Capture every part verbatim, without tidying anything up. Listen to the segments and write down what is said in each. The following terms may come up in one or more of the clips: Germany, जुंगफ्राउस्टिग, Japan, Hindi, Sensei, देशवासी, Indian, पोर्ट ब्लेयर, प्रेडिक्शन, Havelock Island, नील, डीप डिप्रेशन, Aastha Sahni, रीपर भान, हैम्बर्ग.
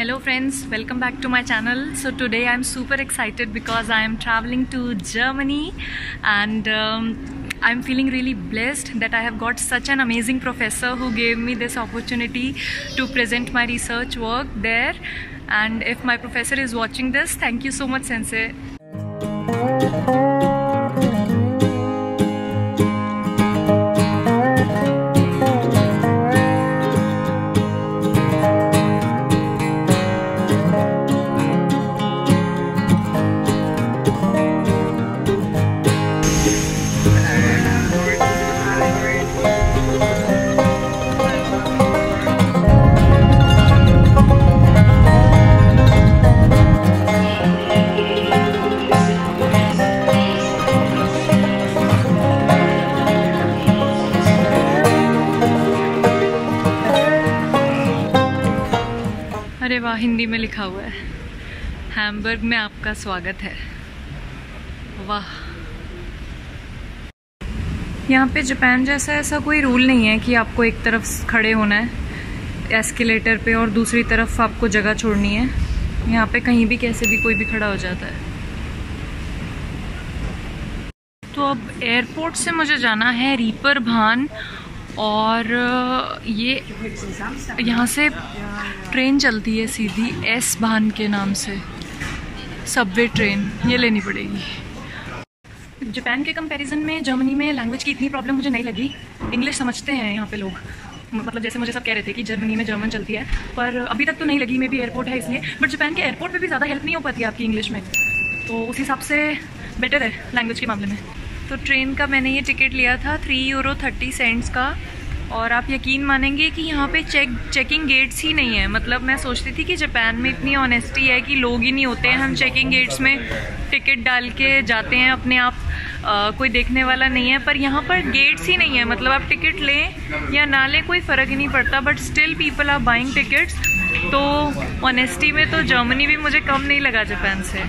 Hello friends, welcome back to my channel. So today I'm super excited because I am traveling to Germany and um, I'm feeling really blessed that I have got such an amazing professor who gave me this opportunity to present my research work there. And if my professor is watching this, thank you so much, Sensei. वाह, हिंदी में लिखा हुआ है, हैम्बर्ग में आपका स्वागत है। वाह, यहाँ पे जापान जैसा ऐसा कोई रूल नहीं है कि आपको एक तरफ खड़े होना है एस्केलेटर पे और दूसरी तरफ आपको जगह छोड़नी है। यहाँ पे कहीं भी कैसे भी कोई भी खड़ा हो जाता है। तो अब एयरपोर्ट से मुझे जाना है रीपर भान और ये यहाँ से ट्रेन चलती है सीधी एस बान के नाम से, सबवे ट्रेन, ये लेनी पड़ेगी। जापान के कंपैरिजन में जर्मनी में लैंग्वेज की इतनी प्रॉब्लम मुझे नहीं लगी। इंग्लिश समझते हैं यहाँ पे लोग, मतलब जैसे मुझे सब कह रहे थे कि जर्मनी में जर्मन चलती है, पर अभी तक तो नहीं लगी। मे बी एयरपोर्ट है इसलिए, बट जापान के एयरपोर्ट पर भी ज़्यादा हेल्प नहीं हो पाती आपकी इंग्लिश में, तो उस हिसाब से बेटर है लैंग्वेज के मामले में। तो ट्रेन का मैंने ये टिकट लिया था थ्री यूरो थर्टी सेंट्स का, और आप यकीन मानेंगे कि यहाँ पे चेक चेकिंग गेट्स ही नहीं है। मतलब मैं सोचती थी कि जापान में इतनी ऑनेस्टी है कि लोग ही नहीं होते हैं, हम चेकिंग गेट्स में टिकट डाल के जाते हैं अपने आप, आ, कोई देखने वाला नहीं है। पर यहाँ पर गेट्स ही नहीं है, मतलब आप टिकट लें या ना लें कोई फ़र्क ही नहीं पड़ता, but still people are buying tickets. तो ऑनेस्टी में तो जर्मनी भी मुझे कम नहीं लगा जापान से।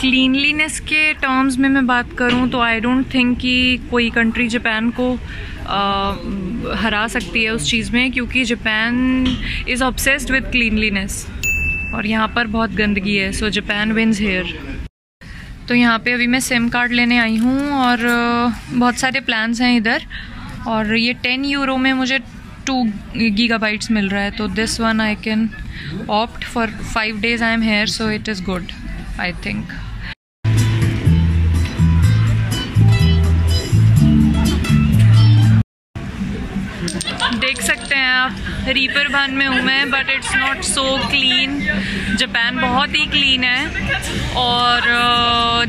क्लीनलीनेस के टर्म्स में मैं बात करूं तो आई डोंट थिंक कि कोई कंट्री जापान को आ, हरा सकती है उस चीज़ में, क्योंकि Japan is obsessed with cleanliness और यहाँ पर बहुत गंदगी है। So Japan wins here. तो यहाँ पे अभी मैं सिम कार्ड लेने आई हूँ और बहुत सारे प्लान्स हैं इधर, और ये टेन यूरो में मुझे टू गीगाबाइट्स मिल रहा है। तो this one I can opt for five days I am here, so it is good I think. देख सकते हैं आप, रीपर भान में हूँ मैं, but it's not so clean. Japan बहुत ही क्लीन है और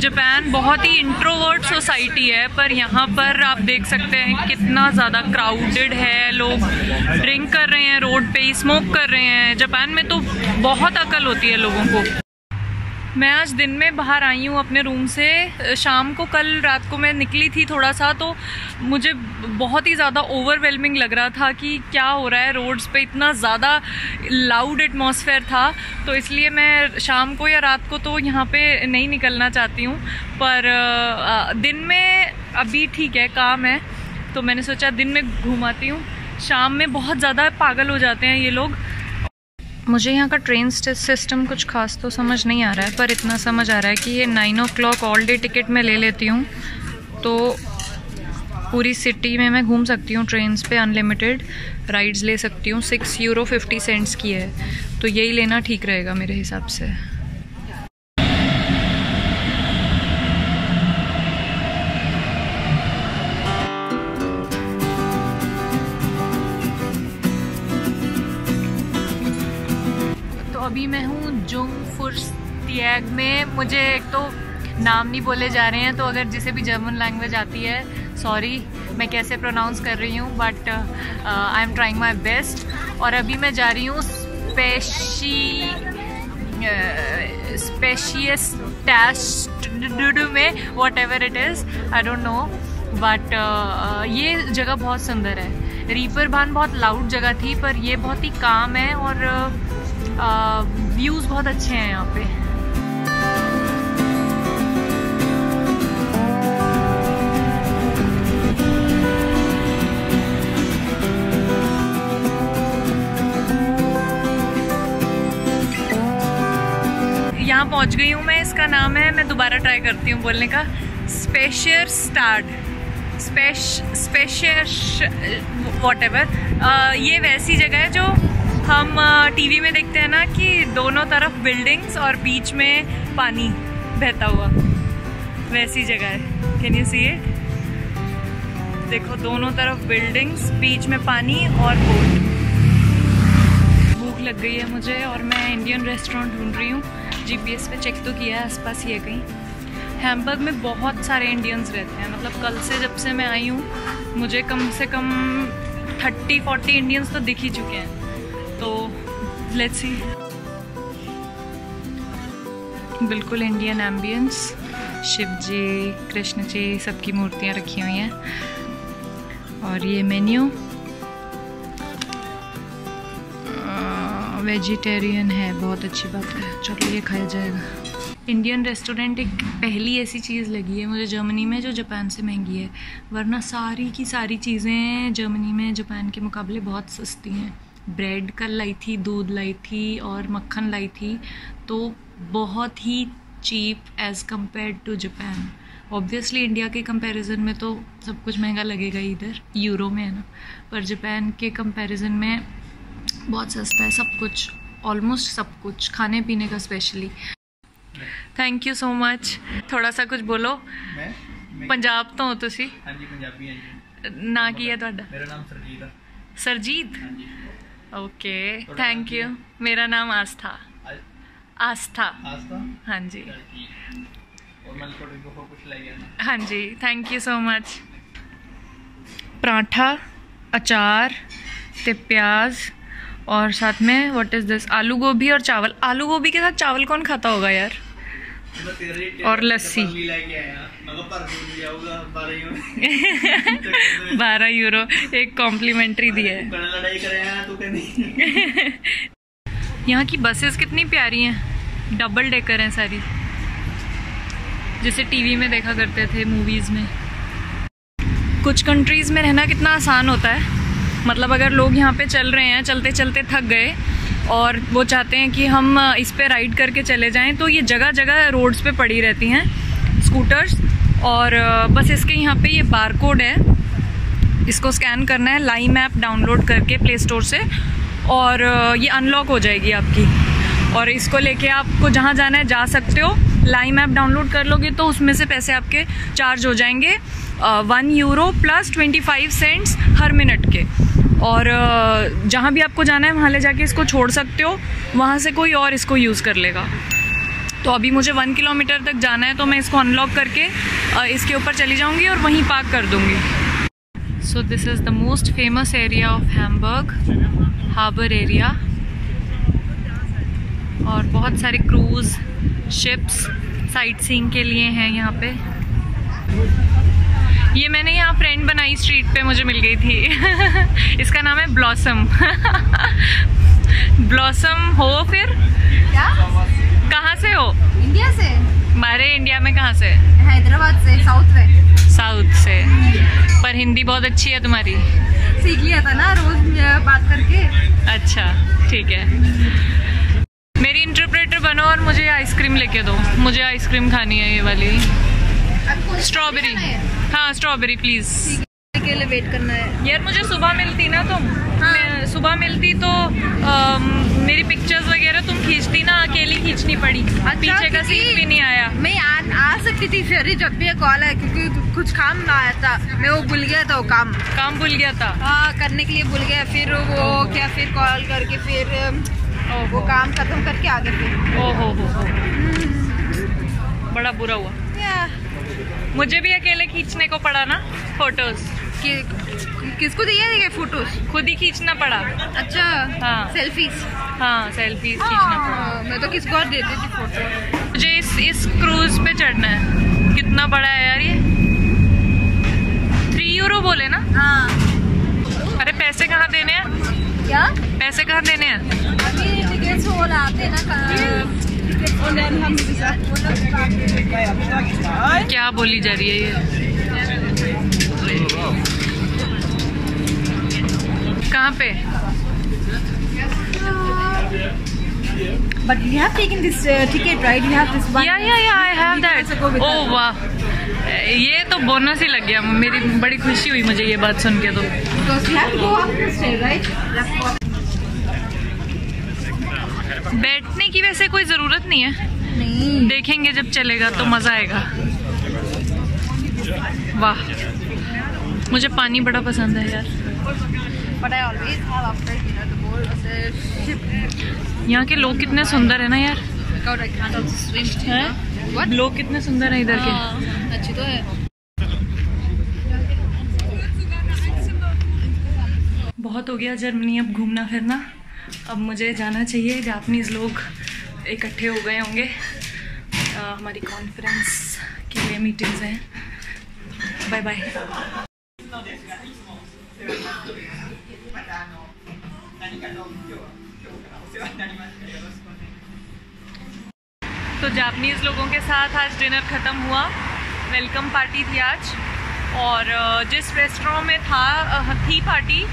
जापान बहुत ही इंट्रोवर्ट सोसाइटी है, पर यहाँ पर आप देख सकते हैं कितना ज़्यादा क्राउडेड है। लोग ड्रिंक कर रहे हैं रोड पे ही, स्मोक कर रहे हैं। जापान में तो बहुत अकल होती है लोगों को। मैं आज दिन में बाहर आई हूँ अपने रूम से, शाम को, कल रात को मैं निकली थी थोड़ा सा, तो मुझे बहुत ही ज़्यादा ओवरवेलमिंग लग रहा था कि क्या हो रहा है रोड्स पे, इतना ज़्यादा लाउड एटमॉस्फेयर था। तो इसलिए मैं शाम को या रात को तो यहाँ पे नहीं निकलना चाहती हूँ, पर दिन में अभी ठीक है, काम है, तो मैंने सोचा दिन में घूमाती हूँ। शाम में बहुत ज़्यादा पागल हो जाते हैं ये लोग। मुझे यहाँ का ट्रेन सिस्टम कुछ खास तो समझ नहीं आ रहा है, पर इतना समझ आ रहा है कि ये nine o'clock all day ticket मैं ले लेती हूँ तो पूरी सिटी में मैं घूम सकती हूँ ट्रेन्स पे, अनलिमिटेड राइड्स ले सकती हूँ। सिक्स यूरो फिफ्टी सेंट्स की है, तो यही लेना ठीक रहेगा मेरे हिसाब से। अभी मैं हूँ जुंगफ्राउस्टिग में। मुझे एक तो नाम नहीं बोले जा रहे हैं, तो अगर जिसे भी जर्मन लैंग्वेज आती है, सॉरी मैं कैसे प्रोनाउंस कर रही हूँ, but I am trying my best. और अभी मैं जा रही हूँ स्पेशी स्पेशियस टैस्ट में, whatever it is I don't know, but ये जगह बहुत सुंदर है। रीपर भान बहुत लाउड जगह थी, पर ये बहुत ही काम है और uh, व्यूज uh, बहुत अच्छे हैं यहाँ पे। जहाँ पहुँच गई हूँ मैं, इसका नाम है, मैं दोबारा ट्राई करती हूँ बोलने का, स्पेशियर स्टार्ड स्पेश स्पेशियर वॉट एवर। ये वैसी जगह है जो हम टीवी में देखते हैं ना कि दोनों तरफ बिल्डिंग्स और बीच में पानी बहता हुआ, वैसी जगह है। Can you see it? देखो दोनों तरफ बिल्डिंग्स, बीच में पानी और बोट। भूख लग गई है मुझे और मैं इंडियन रेस्टोरेंट ढूंढ रही हूँ। जीपीएस पे चेक तो किया है, आसपास ही है कहीं। हैम्बर्ग में बहुत सारे इंडियंस रहते हैं, मतलब कल से जब से मैं आई हूँ मुझे कम से कम थर्टी फोर्टी इंडियंस तो दिख ही चुके हैं। तो लेट्स सी। बिल्कुल इंडियन एम्बियंस, शिव जी, कृष्ण जी, सबकी मूर्तियाँ रखी हुई हैं। और ये मेन्यू वेजिटेरियन है, बहुत अच्छी बात है, चलो ये खाया जाएगा। इंडियन रेस्टोरेंट एक पहली ऐसी चीज़ लगी है मुझे जर्मनी में जो जापान से महंगी है, वरना सारी की सारी चीज़ें जर्मनी में जापान के मुकाबले बहुत सस्ती हैं। ब्रेड कल लाई थी, दूध लाई थी और मक्खन लाई थी, तो बहुत ही cheap as compared to Japan. Obviously India के कंपैरिजन में तो सब कुछ महंगा लगेगा इधर, यूरो में है ना, पर जापान के कंपैरिजन में बहुत सस्ता है सब कुछ, ऑलमोस्ट सब कुछ, खाने पीने का specially. Thank you so much. थोड़ा सा कुछ बोलो। मैं, मैं पंजाब तो हो तुसी? हाँ जी, पंजाबी हैं जी। ना की है तुहाडा? मेरा नाम सरजीत है। सरजीत? हाँ जी। Okay, thank you. मेरा नाम आस्था। आस्था? आस्था? हाँ जी। और मैं थोड़ी बहुत कुछ ले गया ना। हाँ जी, thank you so much. Paratha, अचार ते प्याज और साथ में व्हाट इज़ दिस, आलू गोभी और चावल। आलू गोभी के साथ चावल कौन खाता होगा यार? और लस्सी। बारह यूरो एक कॉम्प्लीमेंट्री दिया है। यहाँ की बसेस कितनी प्यारी हैं, डबल डेकर हैं सारी, जैसे टीवी में देखा करते थे, मूवीज़ में। कुछ कंट्रीज़ में रहना कितना आसान होता है, मतलब अगर लोग यहाँ पे चल रहे हैं, चलते चलते थक गए और वो चाहते हैं कि हम इस पे राइड करके चले जाएं, तो ये जगह जगह रोड्स पे पड़ी रहती हैं स्कूटर्स। और बस इसके यहाँ पे ये बार कोड है, इसको स्कैन करना है लाइम ऐप डाउनलोड करके प्ले स्टोर से, और ये अनलॉक हो जाएगी आपकी, और इसको लेके आपको जहाँ जाना है जा सकते हो। लाइम ऐप डाउनलोड कर लोगे तो उसमें से पैसे आपके चार्ज हो जाएंगे, one euro plus twenty five cents हर मिनट के, और जहाँ भी आपको जाना है वहाँ ले जाके इसको छोड़ सकते हो, वहाँ से कोई और इसको यूज़ कर लेगा। तो अभी मुझे वन किलोमीटर तक जाना है, तो मैं इसको अनलॉक करके इसके ऊपर चली जाऊँगी और वहीं पार्क कर दूँगी। So this is the most famous area of हैम्बर्ग, harbour area, और बहुत सारे क्रूज़ शिप्स साइट सीइंग के लिए हैं यहाँ पे। ये मैंने यहाँ फ्रेंड बनाई स्ट्रीट पे, मुझे मिल गई थी। इसका नाम है ब्लॉसम। ब्लॉसम हो फिर क्या? कहाँ से हो? इंडिया से। हमारे इंडिया में कहाँ से? हैदराबाद से, साउथ से। साउथ से, पर हिंदी बहुत अच्छी है तुम्हारी, सीख लिया था ना रोज बात करके। अच्छा ठीक है, मेरी इंटरप्रेटर बनो और मुझे आइसक्रीम लेके दो, मुझे आइसक्रीम खानी है, ये वाली स्ट्रॉबेरी। हाँ स्ट्रॉबेरी प्लीज। के लिए वेट करना है यार, मुझे सुबह मिलती ना तुम। हाँ। मैं सुबह मिलती तो आ, मेरी पिक्चर्स वगैरह तुम खींचती ना, अकेली खींचनी पड़ी। अच्छा, पीछे का सीन भी नहीं आया। मैं आ, आ सकती थी फिर जब भी कॉल आया, क्योंकि कुछ काम ना आया था, मैं वो भूल गया था, वो काम काम भूल गया था। हाँ, करने के लिए भूल गया, फिर वो क्या, फिर कॉल करके फिर वो काम खत्म करके आ गए। ओहो हो, बड़ा बुरा हुआ। मुझे भी अकेले खींचने को पड़ा ना फोटोज। कि, किसको दिए फोटोज? खुद ही खींचना पड़ा। अच्छा। हाँ सेल्फीज। हाँ सेल्फीज खींचना पड़ा। मैं तो किसको और दे देती फोटो। मुझे इस इस क्रूज पे चढ़ना है। कितना बड़ा है यार ये? थ्री यूरो बोले ना? हाँ। अरे पैसे कहाँ देने हैं? क्या पैसे कहाँ देने हैं? अभी ना क्या बोली जा रही है ये? कहाँ पे? But you have taken this uh, ticket, right? You have this one. Yeah, yeah, yeah. I have that. Oh wow! ये तो bonus ही लग गया मेरी बड़ी खुशी हुई मुझे ये बात सुन के तो. Because you have to go up the stairs, right? बैठने की वैसे कोई जरूरत नहीं है. नहीं. देखेंगे जब चलेगा तो मजा आएगा. वाह. मुझे पानी बड़ा पसंद है यार. But I always have after dinner the bowl as a ship. यहाँ के लोग कितने सुंदर है ना यार. God, I can't also swim. हैं? What? लोग कितने सुंदर हैं इधर के. अच्छी तो है. बहुत हो गया जर्मनी अब घूमना फिरना. अब मुझे जाना चाहिए. जापानीज़ लोग इकट्ठे हो गए होंगे. हमारी कॉन्फ्रेंस के लिए मीटिंग्स हैं. Bye bye. तो जापानीज़ लोगों के साथ आज डिनर ख़त्म हुआ. वेलकम पार्टी थी आज. और जिस रेस्टोरेंट में था थी पार्टी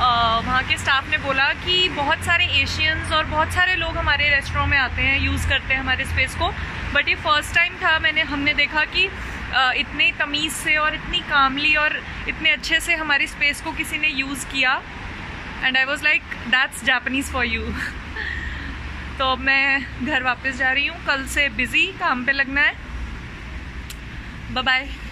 वहाँ के स्टाफ ने बोला कि बहुत सारे एशियंस और बहुत सारे लोग हमारे रेस्टोरेंट में आते हैं, यूज़ करते हैं हमारे स्पेस को. बट ये फर्स्ट टाइम था मैंने हमने देखा कि इतने तमीज़ से और इतनी कामली और इतने अच्छे से हमारी स्पेस को किसी ने यूज़ किया. And I was like that's Japanese for you. तो मैं घर वापस जा रही हूँ. कल से बिज़ी काम पे लगना है. Bye bye.